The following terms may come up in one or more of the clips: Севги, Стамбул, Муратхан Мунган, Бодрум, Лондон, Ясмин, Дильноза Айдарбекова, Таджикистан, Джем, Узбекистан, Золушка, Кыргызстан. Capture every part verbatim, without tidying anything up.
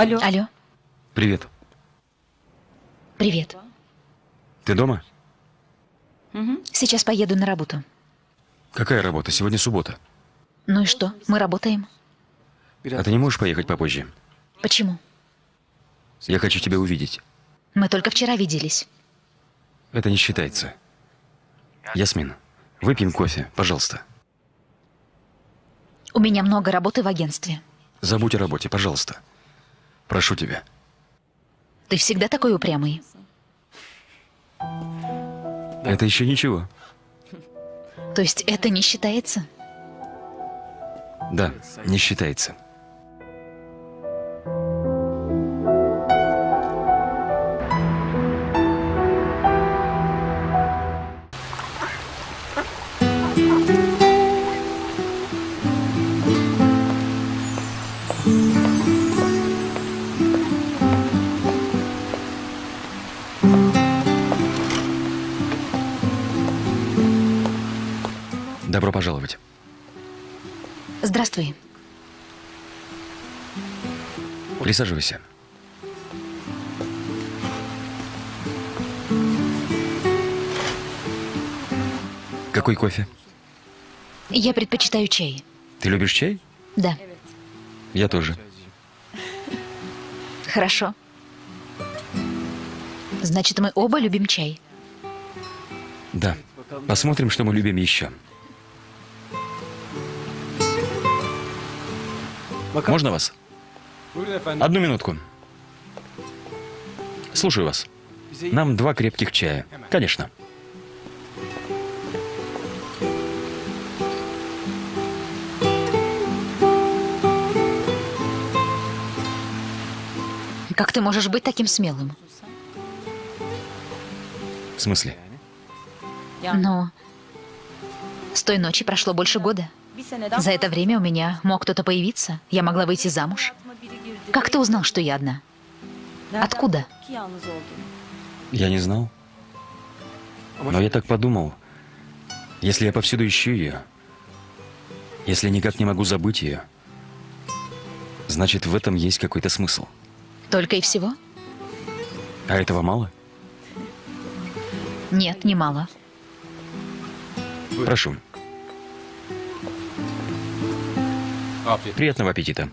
Алло. Алло. Привет. Привет. Ты дома? Угу. Сейчас поеду на работу. Какая работа? Сегодня суббота. Ну и что? Мы работаем. А ты не можешь поехать попозже? Почему? Я хочу тебя увидеть. Мы только вчера виделись. Это не считается. Ясмин, выпьем кофе, пожалуйста. У меня много работы в агентстве. Забудь о работе, пожалуйста. Прошу тебя. Ты всегда такой упрямый. Это еще ничего. То есть это не считается? Да, не считается. Добро пожаловать. Здравствуй. Присаживайся. Какой кофе? Я предпочитаю чай. Ты любишь чай? Да. Я тоже. Хорошо. Значит, мы оба любим чай. Да. Посмотрим, что мы любим еще. Можно вас? Одну минутку. Слушаю вас. Нам два крепких чая. Конечно. Как ты можешь быть таким смелым? В смысле? Ну, с той ночи прошло больше года. За это время у меня мог кто-то появиться, я могла выйти замуж. Как ты узнал, что я одна? Откуда? Я не знал. Но я так подумал, если я повсюду ищу ее, если никак не могу забыть ее, значит, в этом есть какой-то смысл. Только и всего? А этого мало? Нет, не мало. Прошу. Приятного аппетита.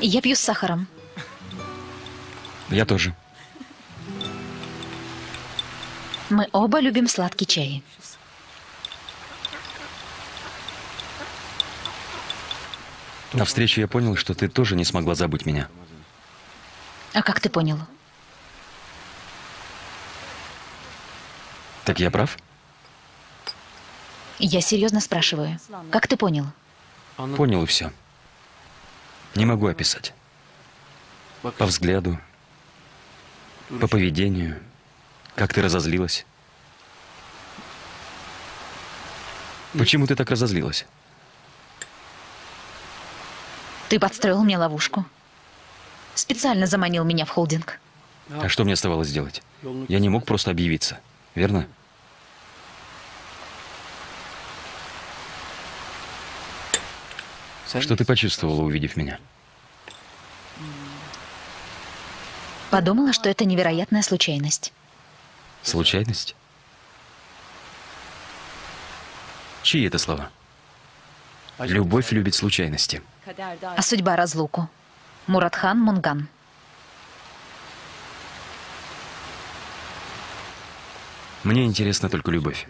Я пью с сахаром. Я тоже. Мы оба любим сладкий чай. На встрече я понял, что ты тоже не смогла забыть меня. А как ты понял? Так я прав? Я серьезно спрашиваю. Как ты понял? Понял и все. Не могу описать. По взгляду, по поведению, как ты разозлилась. Почему ты так разозлилась? Ты подстроил мне ловушку. Специально заманил меня в холдинг. А что мне оставалось делать? Я не мог просто объявиться, верно? Что ты почувствовала, увидев меня? Подумала, что это невероятная случайность. Случайность? Чьи это слова? Любовь любит случайности. А судьба разлуку. Муратхан Мунган. Мне интересна только любовь.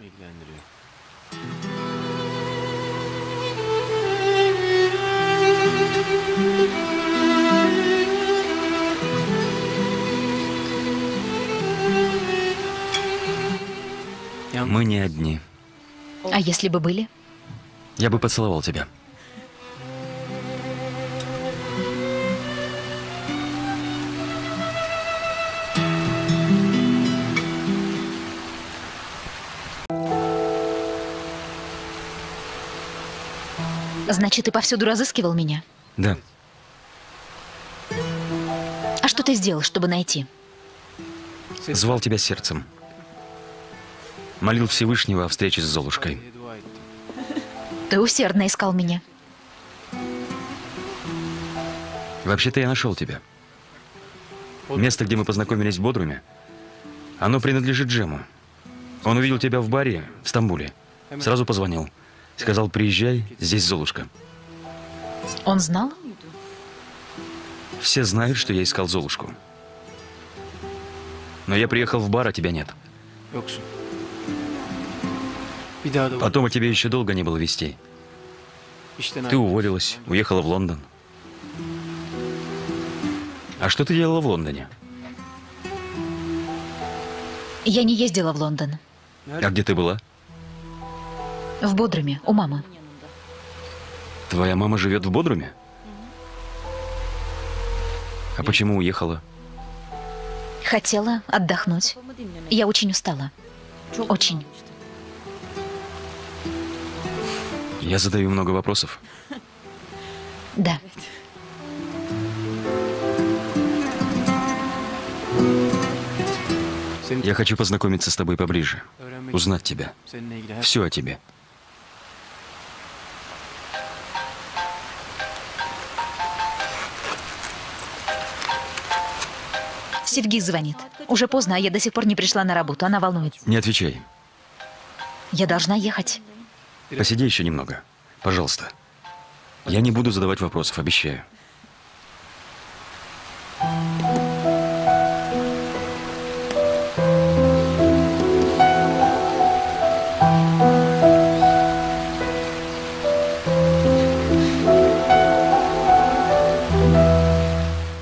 Мы не одни. А если бы были? Я бы поцеловал тебя. Значит, ты повсюду разыскивал меня? Да. А что ты сделал, чтобы найти? Звал тебя сердцем. Молил Всевышнего о встрече с Золушкой. Ты усердно искал меня. Вообще-то я нашел тебя. Место, где мы познакомились в Бодруме, оно принадлежит Джему. Он увидел тебя в баре в Стамбуле. Сразу позвонил. Сказал, приезжай, здесь Золушка. Он знал? Все знают, что я искал Золушку. Но я приехал в бар, а тебя нет. Потом о тебе еще долго не было вестей. Ты уволилась, уехала в Лондон. А что ты делала в Лондоне? Я не ездила в Лондон. А где ты была? В Бодруме, у мамы. Твоя мама живет в Бодруме? А почему уехала? Хотела отдохнуть. Я очень устала. Очень. Я задаю много вопросов. Да. Я хочу познакомиться с тобой поближе, узнать тебя, все о тебе. Севги звонит. Уже поздно, а я до сих пор не пришла на работу. Она волнуется. Не отвечай. Я должна ехать. Посиди еще немного. Пожалуйста. Я не буду задавать вопросов, обещаю.